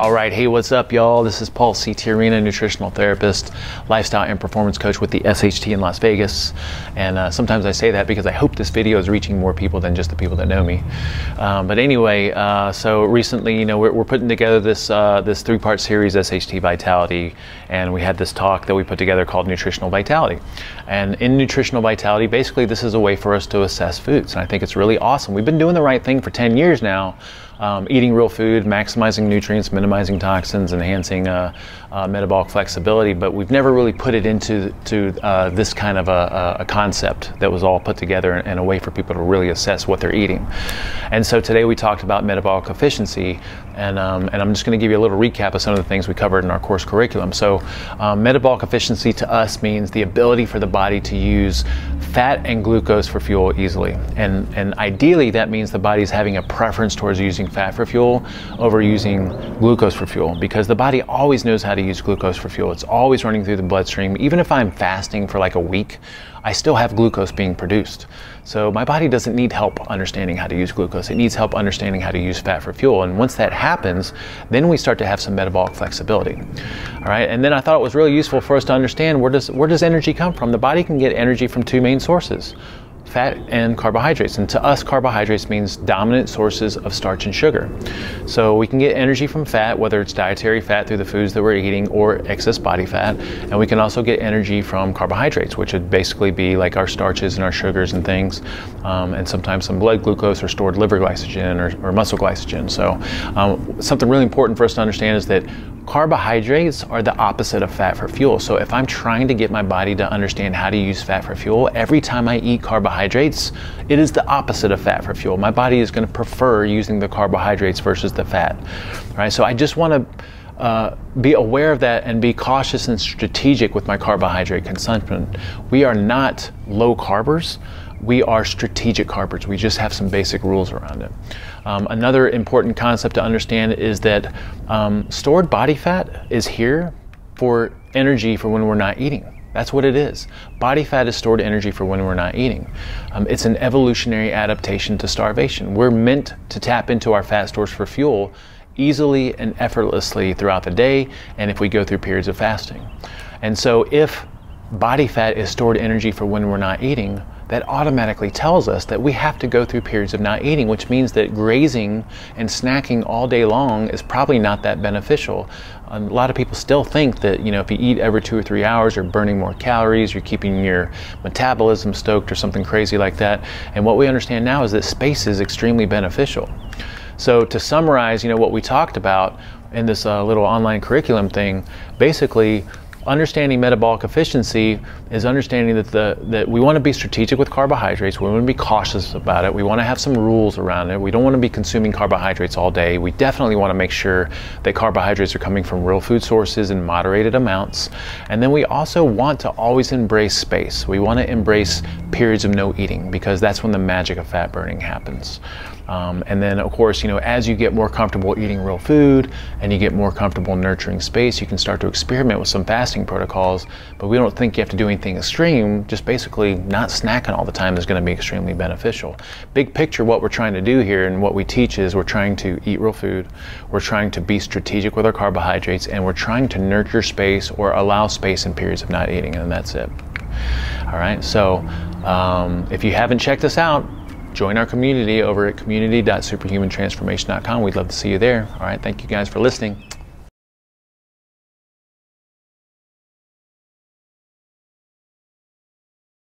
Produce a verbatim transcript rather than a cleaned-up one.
All right, hey, what's up, y'all? This is Paul C. Tijerina, nutritional therapist, lifestyle and performance coach with the S H T in Las Vegas. And uh, sometimes I say that because I hope this video is reaching more people than just the people that know me. Um, but anyway, uh, so recently, you know, we're, we're putting together this uh, this three-part series, S H T Vitality, and we had this talk that we put together called Nutritional Vitality. And in Nutritional Vitality, basically, this is a way for us to assess foods, and I think it's really awesome. We've been doing the right thing for ten years now. Um, eating real food, maximizing nutrients, minimizing toxins, enhancing uh, uh, metabolic flexibility, but we've never really put it into to, uh, this kind of a, a concept that was all put together and a way for people to really assess what they're eating. And so today we talked about metabolic efficiency, and, um, and I'm just going to give you a little recap of some of the things we covered in our course curriculum. So um, metabolic efficiency to us means the ability for the body to use fat and glucose for fuel easily, and, and ideally that means the body's having a preference towards using fat for fuel over using glucose for fuel, because the body always knows how to use glucose for fuel. It's always running through the bloodstream. Even if I'm fasting for like a week, I still have glucose being produced. So my body doesn't need help understanding how to use glucose. It needs help understanding how to use fat for fuel. And once that happens, then we start to have some metabolic flexibility. All right. And then I thought it was really useful for us to understand where does, where does energy come from? The body can get energy from two main sources: fat and carbohydrates. And to us, carbohydrates means dominant sources of starch and sugar. So we can get energy from fat, whether it's dietary fat through the foods that we're eating or excess body fat. And we can also get energy from carbohydrates, which would basically be like our starches and our sugars and things. Um, and sometimes some blood glucose or stored liver glycogen or, or muscle glycogen. So um, something really important for us to understand is that carbohydrates are the opposite of fat for fuel. So if I'm trying to get my body to understand how to use fat for fuel, every time I eat carbohydrates, it is the opposite of fat for fuel. My body is going to prefer using the carbohydrates versus the fat. All right, so I just want to Uh, be aware of that and be cautious and strategic with my carbohydrate consumption. We are not low carbers. We are strategic carbers. We just have some basic rules around it. Um, another important concept to understand is that um, stored body fat is here for energy for when we're not eating. That's what it is. Body fat is stored energy for when we're not eating. Um, it's an evolutionary adaptation to starvation. We're meant to tap into our fat stores for fuel easily and effortlessly throughout the day, and if we go through periods of fasting. And so if body fat is stored energy for when we're not eating, that automatically tells us that we have to go through periods of not eating, which means that grazing and snacking all day long is probably not that beneficial. A lot of people still think that, you know, if you eat every two or three hours, you're burning more calories, you're keeping your metabolism stoked or something crazy like that. And what we understand now is that space is extremely beneficial. So to summarize, you know, what we talked about in this uh, little online curriculum thing, basically understanding metabolic efficiency is understanding that the that we want to be strategic with carbohydrates. We want to be cautious about it. We want to have some rules around it. We don't want to be consuming carbohydrates all day. We definitely want to make sure that carbohydrates are coming from real food sources in moderated amounts. And then we also want to always embrace space. We want to embrace periods of no eating, because that's when the magic of fat burning happens. Um, and then, of course, you know, as you get more comfortable eating real food and you get more comfortable nurturing space, you can start to experiment with some fasting protocols. But we don't think you have to do anything extreme. Just basically not snacking all the time is going to be extremely beneficial. Big picture, what we're trying to do here and what we teach is we're trying to eat real food, we're trying to be strategic with our carbohydrates, and we're trying to nurture space or allow space in periods of not eating, and that's it. All right, so um, if you haven't checked this out, join our community over at community dot superhuman transformation dot com. We'd love to see you there. All right, thank you guys for listening.